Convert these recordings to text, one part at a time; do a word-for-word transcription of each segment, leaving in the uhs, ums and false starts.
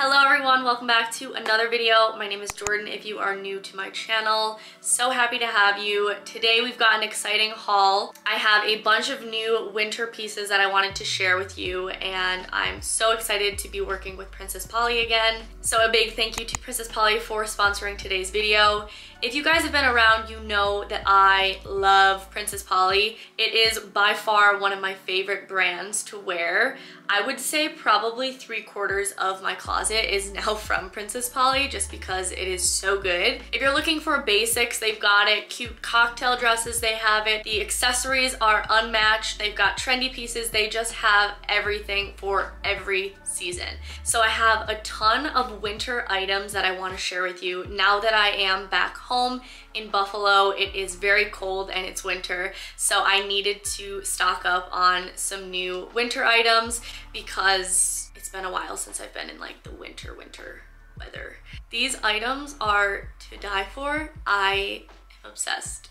Hello everyone, welcome back to another video. My name is Jordan if you are new to my channel. So happy to have you. Today we've got an exciting haul. I have a bunch of new winter pieces that I wanted to share with you and I'm so excited to be working with Princess Polly again. So a big thank you to Princess Polly for sponsoring today's video. If you guys have been around, you know that I love Princess Polly. It is by far one of my favorite brands to wear. I would say probably three quarters of my closet is now from Princess Polly just because it is so good. If you're looking for basics, they've got it. Cute cocktail dresses, they have it. The accessories are unmatched. They've got trendy pieces. They just have everything for every season. So I have a ton of winter items that I want to share with you now that I am back home. home in Buffalo. It is very cold and it's winter, so I needed to stock up on some new winter items because it's been a while since I've been in like the winter winter weather. These items are to die for. I am obsessed.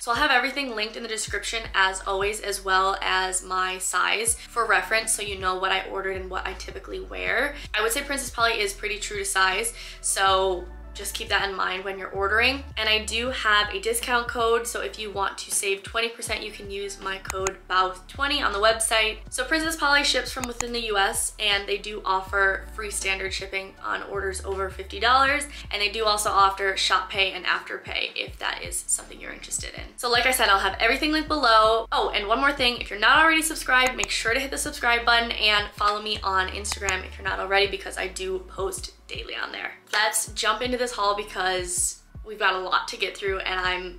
So I'll have everything linked in the description as always, as well as my size for reference so you know what I ordered and what I typically wear. I would say Princess Polly is pretty true to size, so just keep that in mind when you're ordering. And I do have a discount code, so if you want to save twenty percent, you can use my code B A U T H twenty on the website. So Princess Polly ships from within the U S and they do offer free standard shipping on orders over fifty dollars. And they do also offer ShopPay and AfterPay if that is something you're interested in. So like I said, I'll have everything linked below. Oh, and one more thing, if you're not already subscribed, make sure to hit the subscribe button and follow me on Instagram if you're not already, because I do post daily on there. Let's jump into this haul because we've got a lot to get through and I'm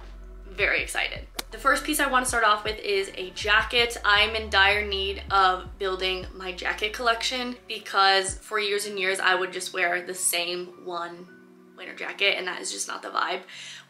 very excited. The first piece I want to start off with is a jacket. I'm in dire need of building my jacket collection because for years and years I would just wear the same one winter jacket and that is just not the vibe.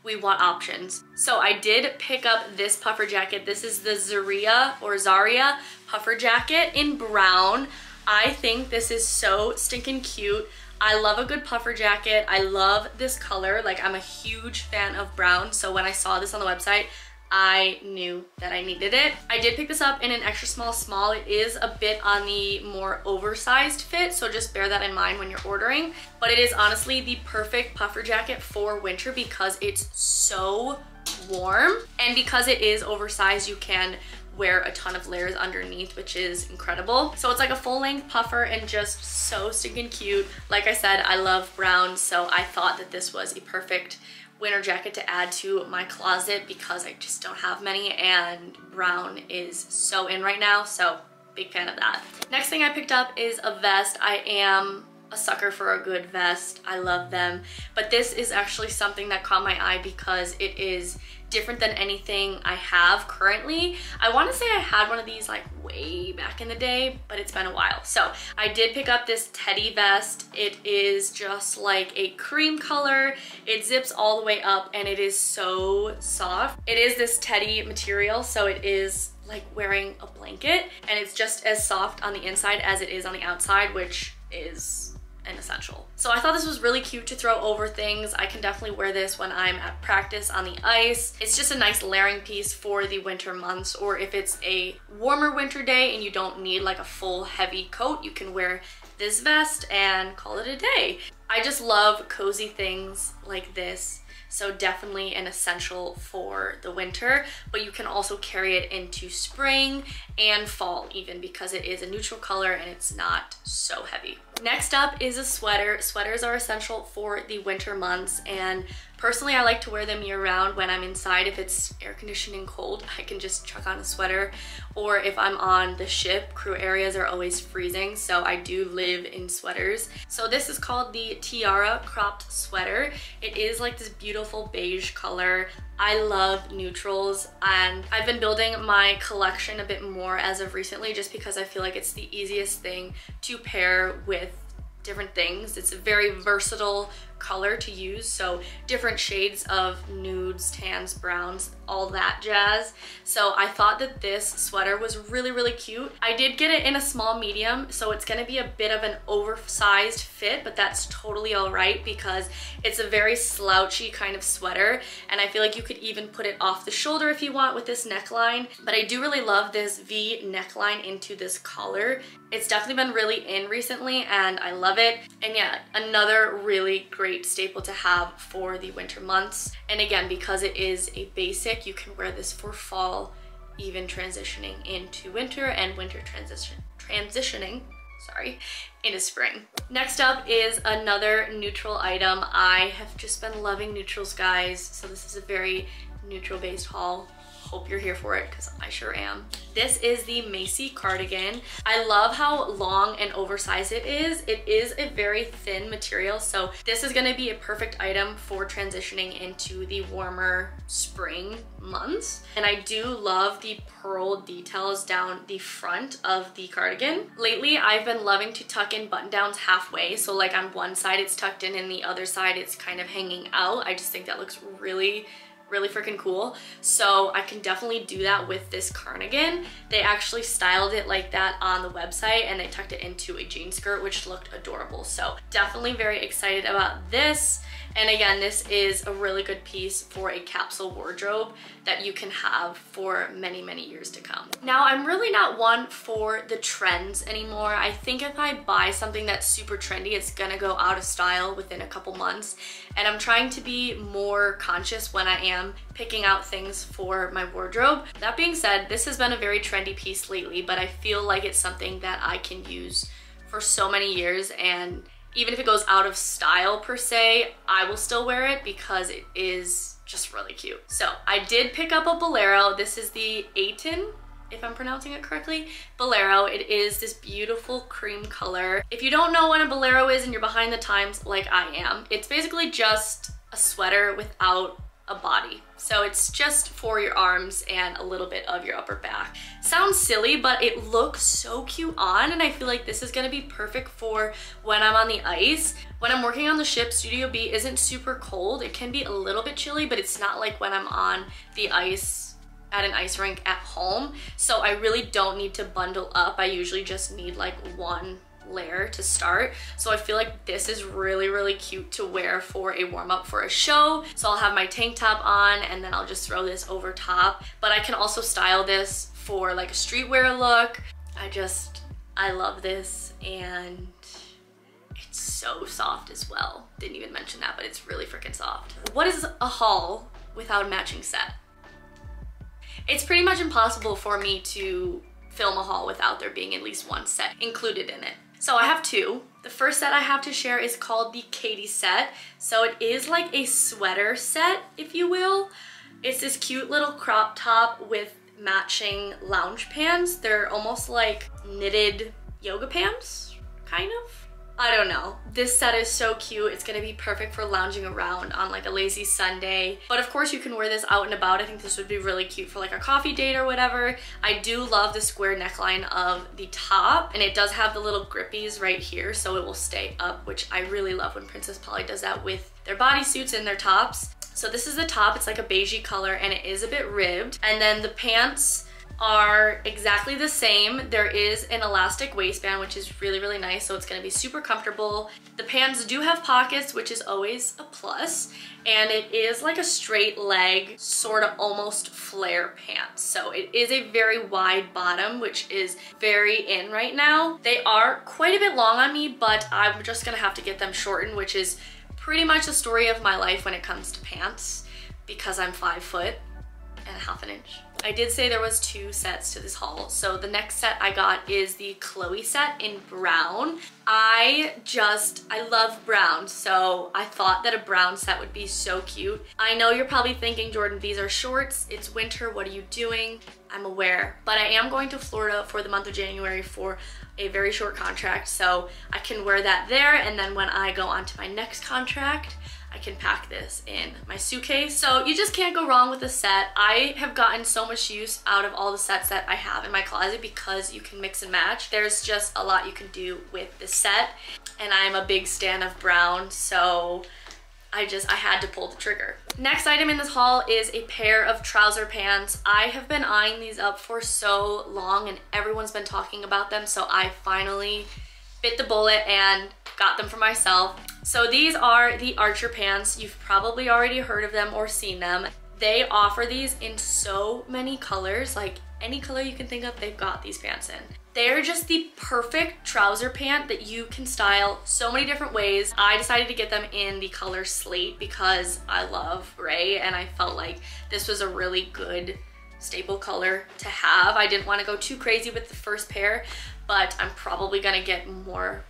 We want options. So I did pick up this puffer jacket. This is the Zaria or Zaria puffer jacket in brown. I think this is so stinking cute. I love a good puffer jacket. I love this color. Like, I'm a huge fan of brown. So when I saw this on the website, I knew that I needed it. I did pick this up in an extra small small. It is a bit on the more oversized fit, so just bear that in mind when you're ordering. But it is honestly the perfect puffer jacket for winter because it's so warm. And because it is oversized, you can wear a ton of layers underneath, which is incredible. So it's like a full-length puffer and just so stinking cute. Like I said, I love brown, so I thought that this was a perfect winter jacket to add to my closet because I just don't have many and brown is so in right now, so big fan of that. Next thing I picked up is a vest. I am a sucker for a good vest. I love them, but this is actually something that caught my eye because it is different than anything I have currently. I want to say I had one of these like way back in the day, but it's been a while. So I did pick up this teddy vest. It is just like a cream color. It zips all the way up and it is so soft. It is this teddy material, so it is like wearing a blanket and it's just as soft on the inside as it is on the outside, which is an essential. So I thought this was really cute to throw over things. I can definitely wear this when I'm at practice on the ice. It's just a nice layering piece for the winter months, or if it's a warmer winter day and you don't need like a full heavy coat, you can wear this vest and call it a day. I just love cozy things like this. So definitely an essential for the winter, but you can also carry it into spring and fall even because it is a neutral color and it's not so heavy. Next up is a sweater. Sweaters are essential for the winter months, and personally I like to wear them year round. When I'm inside, if it's air conditioning cold, I can just chuck on a sweater, or if I'm on the ship, crew areas are always freezing, so I do live in sweaters. So this is called the Tiara cropped sweater. It is like this beautiful beige color. I love neutrals and I've been building my collection a bit more as of recently just because I feel like it's the easiest thing to pair with different things. It's a very versatile color to use, so different shades of nudes, tans, browns, all that jazz. So I thought that this sweater was really, really cute. I did get it in a small medium, so it's gonna be a bit of an oversized fit, but that's totally all right because it's a very slouchy kind of sweater, and I feel like you could even put it off the shoulder if you want with this neckline. But I do really love this V neckline into this collar. It's definitely been really in recently and I love it. And yeah, another really great staple to have for the winter months. And again, because it is a basic, you can wear this for fall, even transitioning into winter and winter transition transitioning, sorry, into spring. Next up is another neutral item. I have just been loving neutrals, guys. So this is a very neutral based haul. Hope you're here for it because I sure am. This is the Macy cardigan. I love how long and oversized it is. It is a very thin material, so this is gonna be a perfect item for transitioning into the warmer spring months. And I do love the pearl details down the front of the cardigan. Lately, I've been loving to tuck in button downs halfway. So like on one side it's tucked in and the other side it's kind of hanging out. I just think that looks really really freaking cool. So I can definitely do that with this cardigan. They actually styled it like that on the website and they tucked it into a jean skirt, which looked adorable. So definitely very excited about this. And again, this is a really good piece for a capsule wardrobe that you can have for many, many years to come. Now, I'm really not one for the trends anymore. I think if I buy something that's super trendy, it's gonna go out of style within a couple months. And I'm trying to be more conscious when I am picking out things for my wardrobe. That being said, this has been a very trendy piece lately, but I feel like it's something that I can use for so many years, and even if it goes out of style per se, I will still wear it because it is just really cute. So I did pick up a bolero. This is the Aytan, if I'm pronouncing it correctly, bolero. It is this beautiful cream color. If you don't know what a bolero is and you're behind the times like I am, it's basically just a sweater without a body. So it's just for your arms and a little bit of your upper back. Sounds silly, but it looks so cute on, and I feel like this is gonna be perfect for when I'm on the ice. When I'm working on the ship, Studio B isn't super cold. It can be a little bit chilly, but it's not like when I'm on the ice at an ice rink at home. So I really don't need to bundle up. I usually just need like one layer to start. So I feel like this is really, really cute to wear for a warm up for a show. So I'll have my tank top on and then I'll just throw this over top. But I can also style this for like a streetwear look. I just, I love this, and it's so soft as well. Didn't even mention that, but it's really freaking soft. What is a haul without a matching set? It's pretty much impossible for me to film a haul without there being at least one set included in it. So I have two. The first set I have to share is called the Katie set. So it is like a sweater set, if you will. It's this cute little crop top with matching lounge pants. They're almost like knitted yoga pants, kind of. I don't know. This set is so cute. It's gonna be perfect for lounging around on like a lazy Sunday. But of course you can wear this out and about. I think this would be really cute for like a coffee date or whatever. I do love the square neckline of the top, and it does have the little grippies right here, so it will stay up, which I really love when Princess Polly does that with their bodysuits and their tops. So this is the top. It's like a beigey color and it is a bit ribbed. And then the pants are exactly the same. There is an elastic waistband, which is really, really nice. So it's gonna be super comfortable. The pants do have pockets, which is always a plus. And it is like a straight leg, sort of almost flare pants. So it is a very wide bottom, which is very in right now. They are quite a bit long on me, but I'm just gonna have to get them shortened, which is pretty much the story of my life when it comes to pants, because I'm five foot and a half an inch. I did say there was two sets to this haul. So the next set I got is the Chloe set in brown. I just, I love brown. So I thought that a brown set would be so cute. I know you're probably thinking, Jordan, these are shorts. It's winter. What are you doing? I'm aware, but I am going to Florida for the month of January for a very short contract. So I can wear that there. And then when I go on to my next contract, I can pack this in my suitcase. So you just can't go wrong with a set. I have gotten so much use out of all the sets that I have in my closet because you can mix and match. There's just a lot you can do with this set. And I'm a big stan of brown, so I just, I had to pull the trigger. Next item in this haul is a pair of trouser pants. I have been eyeing these up for so long and everyone's been talking about them, so I finally bit the bullet and got them for myself. So these are the Archer pants. You've probably already heard of them or seen them. They offer these in so many colors, like any color you can think of, they've got these pants in. They're just the perfect trouser pant that you can style so many different ways. I decided to get them in the color slate because I love gray and I felt like this was a really good staple color to have. I didn't want to go too crazy with the first pair, but I'm probably gonna get more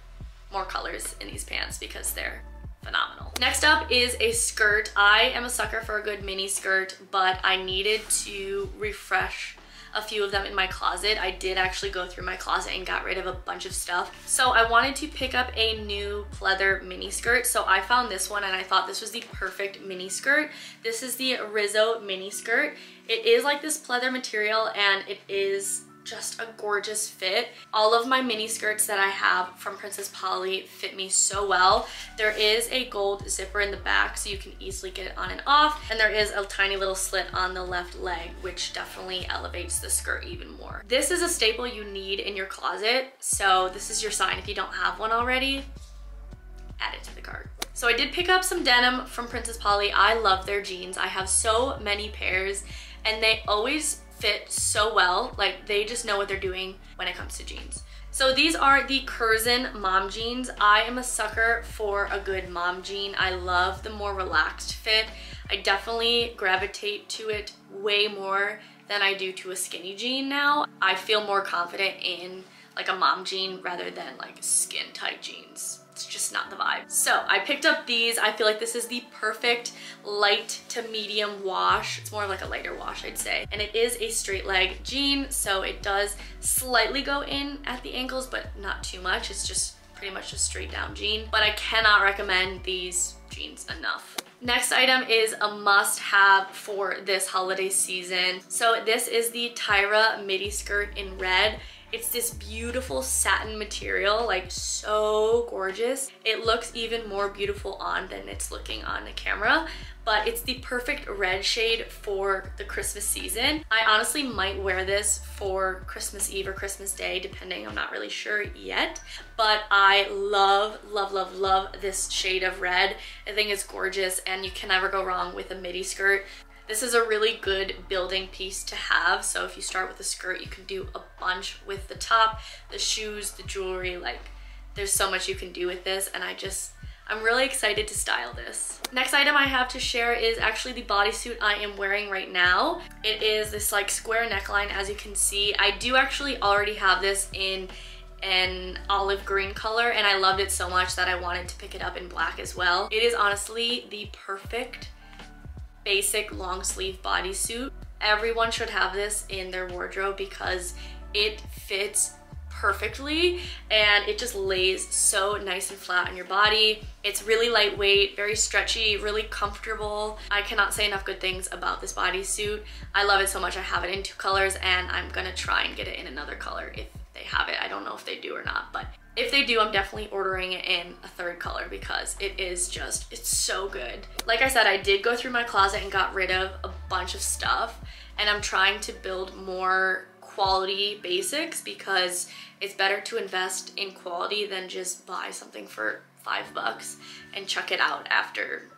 more colors in these pants because they're phenomenal. Next up is a skirt. I am a sucker for a good mini skirt, but I needed to refresh a few of them in my closet. I did actually go through my closet and got rid of a bunch of stuff. So I wanted to pick up a new pleather mini skirt. So I found this one and I thought this was the perfect mini skirt. This is the Rizzo mini skirt. It is like this pleather material and it is just a gorgeous fit. All of my mini skirts that I have from Princess Polly fit me so well. There is a gold zipper in the back so you can easily get it on and off, and there is a tiny little slit on the left leg which definitely elevates the skirt even more. This is a staple you need in your closet, so this is your sign if you don't have one already. Add it to the cart. So I did pick up some denim from Princess Polly. I love their jeans. I have so many pairs and they always fit so well. Like, they just know what they're doing when it comes to jeans. So these are the Curzon mom jeans. I am a sucker for a good mom jean. I love the more relaxed fit. I definitely gravitate to it way more than I do to a skinny jean now. I feel more confident in like a mom jean rather than like skin tight jeans. It's just not the vibe. So I picked up these. I feel like this is the perfect light to medium wash. It's more of like a lighter wash, I'd say. And it is a straight leg jean, so it does slightly go in at the ankles, but not too much. It's just pretty much a straight down jean. But I cannot recommend these jeans enough. Next item is a must-have for this holiday season. So this is the Tyra midi skirt in red. It's this beautiful satin material, like so gorgeous. It looks even more beautiful on than it's looking on the camera, but it's the perfect red shade for the Christmas season. I honestly might wear this for Christmas Eve or Christmas Day, depending, I'm not really sure yet, but I love, love, love, love this shade of red. I think it's gorgeous and you can never go wrong with a midi skirt. This is a really good building piece to have. So if you start with a skirt, you can do a bunch with the top, the shoes, the jewelry, like there's so much you can do with this. And I just, I'm really excited to style this. Next item I have to share is actually the bodysuit I am wearing right now. It is this like square neckline, as you can see. I do actually already have this in an olive green color and I loved it so much that I wanted to pick it up in black as well. It is honestly the perfect basic long sleeve bodysuit. Everyone should have this in their wardrobe because it fits perfectly and it just lays so nice and flat on your body. It's really lightweight, very stretchy, really comfortable. I cannot say enough good things about this bodysuit. I love it so much. I have it in two colors and I'm gonna try and get it in another color if they have it. I don't know if they do or not, but if they do, I'm definitely ordering it in a third color because it is just, it's so good. Like I said, I did go through my closet and got rid of a bunch of stuff and I'm trying to build more quality basics because it's better to invest in quality than just buy something for five bucks and chuck it out after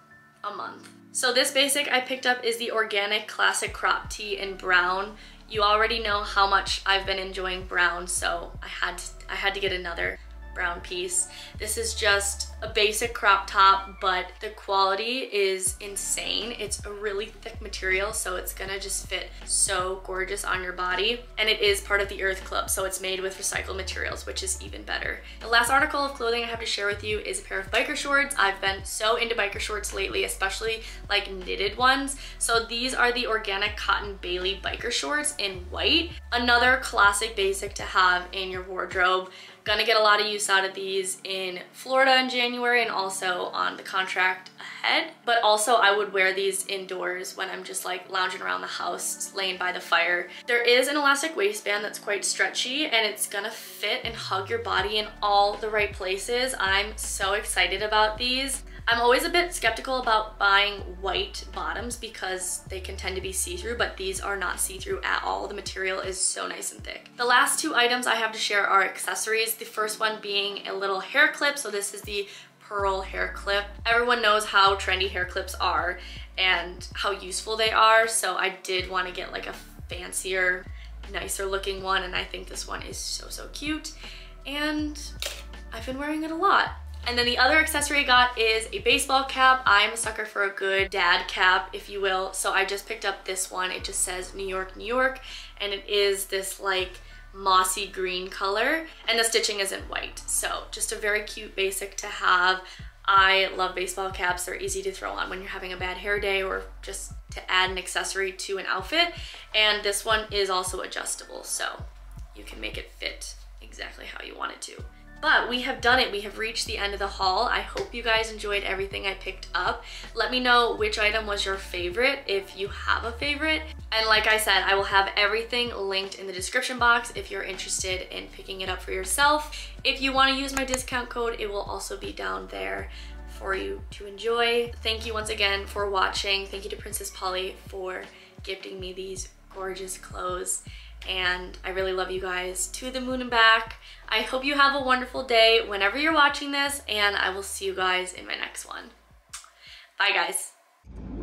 a month. So this basic I picked up is the organic classic crop tee in brown. You already know how much I've been enjoying brown, so I had to, I had to get another brown piece. This is just a basic crop top, but the quality is insane. It's a really thick material, so it's gonna just fit so gorgeous on your body. And it is part of the Earth Club, so it's made with recycled materials, which is even better. The last article of clothing I have to share with you is a pair of biker shorts. I've been so into biker shorts lately, especially like knitted ones. So these are the organic cotton Bailey biker shorts in white. Another classic basic to have in your wardrobe. Gonna get a lot of use out of these in Florida in January and also on the contract ahead. But also I would wear these indoors when I'm just like lounging around the house, laying by the fire. There is an elastic waistband that's quite stretchy and it's gonna fit and hug your body in all the right places. I'm so excited about these. I'm always a bit skeptical about buying white bottoms because they can tend to be see-through, but these are not see-through at all. The material is so nice and thick. The last two items I have to share are accessories. The first one being a little hair clip. So this is the pearl hair clip. Everyone knows how trendy hair clips are and how useful they are. So I did want to get like a fancier, nicer looking one. And I think this one is so, so cute. And I've been wearing it a lot. And then the other accessory I got is a baseball cap. I'm a sucker for a good dad cap, if you will. So I just picked up this one. It just says New York, New York. And it is this like mossy green color. And the stitching isn't white. So just a very cute basic to have. I love baseball caps. They're easy to throw on when you're having a bad hair day or just to add an accessory to an outfit. And this one is also adjustable. So you can make it fit exactly how you want it to. But we have done it. We have reached the end of the haul. I hope you guys enjoyed everything I picked up. Let me know which item was your favorite, if you have a favorite. And like I said, I will have everything linked in the description box if you're interested in picking it up for yourself. If you want to use my discount code, it will also be down there for you to enjoy. Thank you once again for watching. Thank you to Princess Polly for gifting me these gorgeous clothes. And I really love you guys to the moon and back. I hope you have a wonderful day whenever you're watching this, and I will see you guys in my next one. Bye, guys.